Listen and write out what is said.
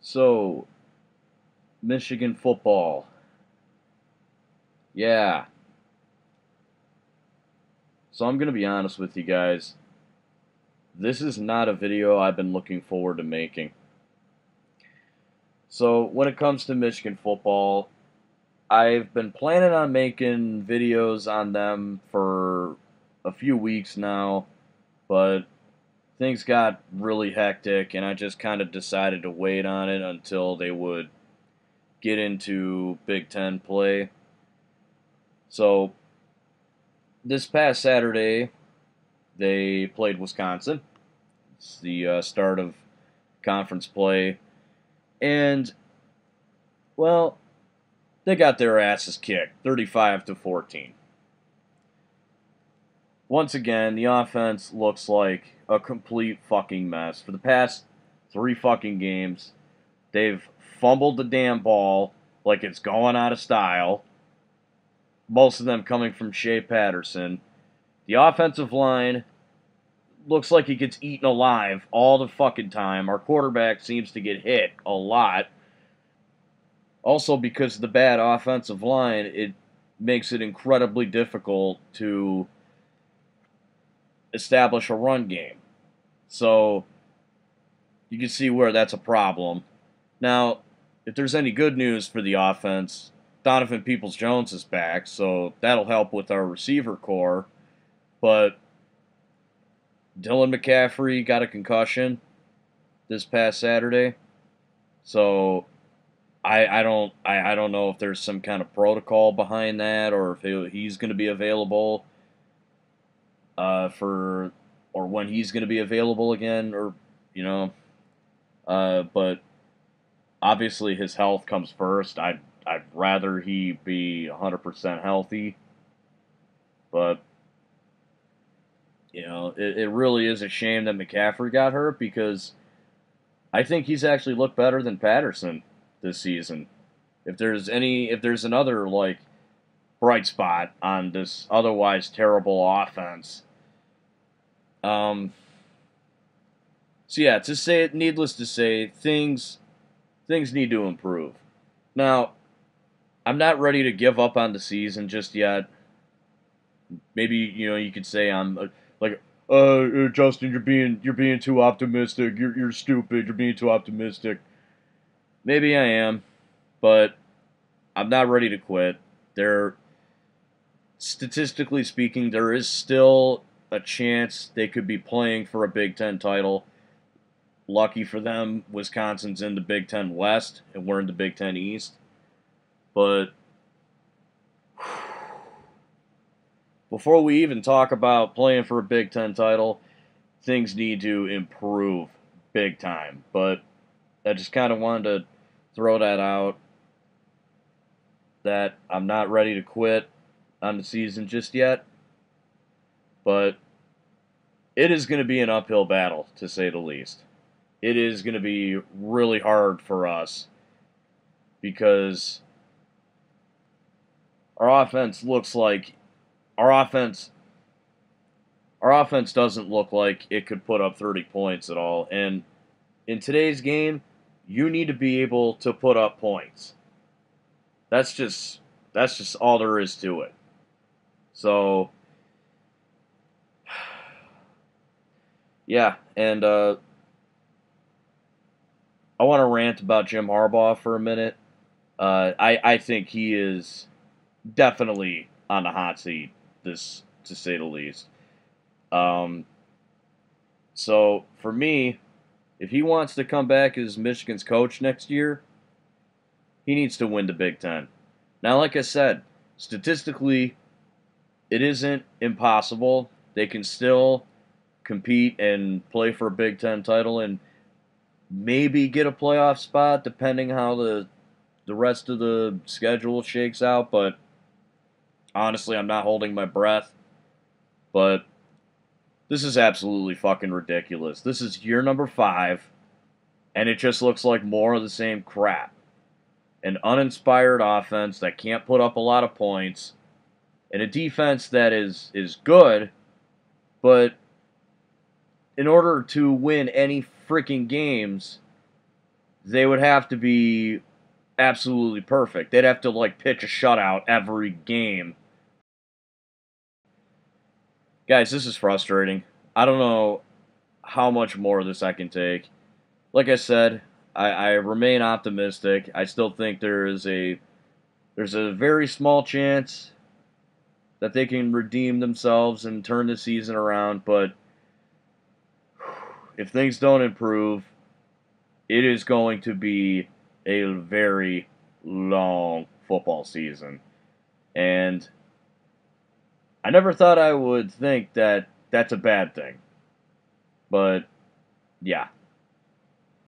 So, Michigan football. Yeah. So I'm going to be honest with you guys. This is not a video I've been looking forward to making. So when it comes to Michigan football, I've been planning on making videos on them for a few weeks now, but things got really hectic and I just kind of decided to wait on it until they would get into Big Ten play. So this past Saturday, they played Wisconsin. It's the start of conference play. And, well, they got their asses kicked, 35-14. Once again, the offense looks like a complete fucking mess. For the past three fucking games, they've fumbled the damn ball like it's going out of style. Most of them coming from Shea Patterson. The offensive line looks like he gets eaten alive all the fucking time. Our quarterback seems to get hit a lot. Also, because of the bad offensive line, it makes it incredibly difficult to establish a run game. So, you can see where that's a problem. Now, if there's any good news for the offense, Donovan Peoples-Jones is back, so that'll help with our receiver core. But Dylan McCaffrey got a concussion this past Saturday, so I don't know if there's some kind of protocol behind that or if he's going to be available or when he's going to be available again, or you know, but obviously his health comes first. I'd rather he be 100% healthy, but you know, it really is a shame that McCaffrey got hurt because I think he's actually looked better than Patterson this season. If there's another like bright spot on this otherwise terrible offense, so yeah, to say it, needless to say, things need to improve. Now, I'm not ready to give up on the season just yet. Maybe you know you could say I'm like, Justin, you're being too optimistic. You're stupid. You're being too optimistic. Maybe I am, but I'm not ready to quit. There, statistically speaking, there is still a chance they could be playing for a Big Ten title. Lucky for them, Wisconsin's in the Big Ten West, and we're in the Big Ten East. But before we even talk about playing for a Big Ten title, things need to improve big time. But I just kind of wanted to throw that out, that I'm not ready to quit on the season just yet. But it is going to be an uphill battle, to say the least. It is going to be really hard for us because our offense doesn't look like it could put up 30 points at all. And in today's game, you need to be able to put up points. That's just all there is to it. So yeah, and I want to rant about Jim Harbaugh for a minute. I think he is definitely on the hot seat, this to say the least. So for me, if he wants to come back as Michigan's coach next year, he needs to win the Big Ten. Now, like I said, statistically, it isn't impossible. They can still compete and play for a Big Ten title and maybe get a playoff spot, depending how the rest of the schedule shakes out. But honestly, I'm not holding my breath. But this is absolutely fucking ridiculous. This is year number 5, and it just looks like more of the same crap. An uninspired offense that can't put up a lot of points, and a defense that is good, but in order to win any freaking games, they would have to be absolutely perfect. They'd have to, like, pitch a shutout every game. Guys, this is frustrating. I don't know how much more of this I can take. Like I said, I remain optimistic. I still think there's a very small chance that they can redeem themselves and turn the season around, but if things don't improve, it is going to be a very long football season. And I never thought I would think that that's a bad thing. But, yeah.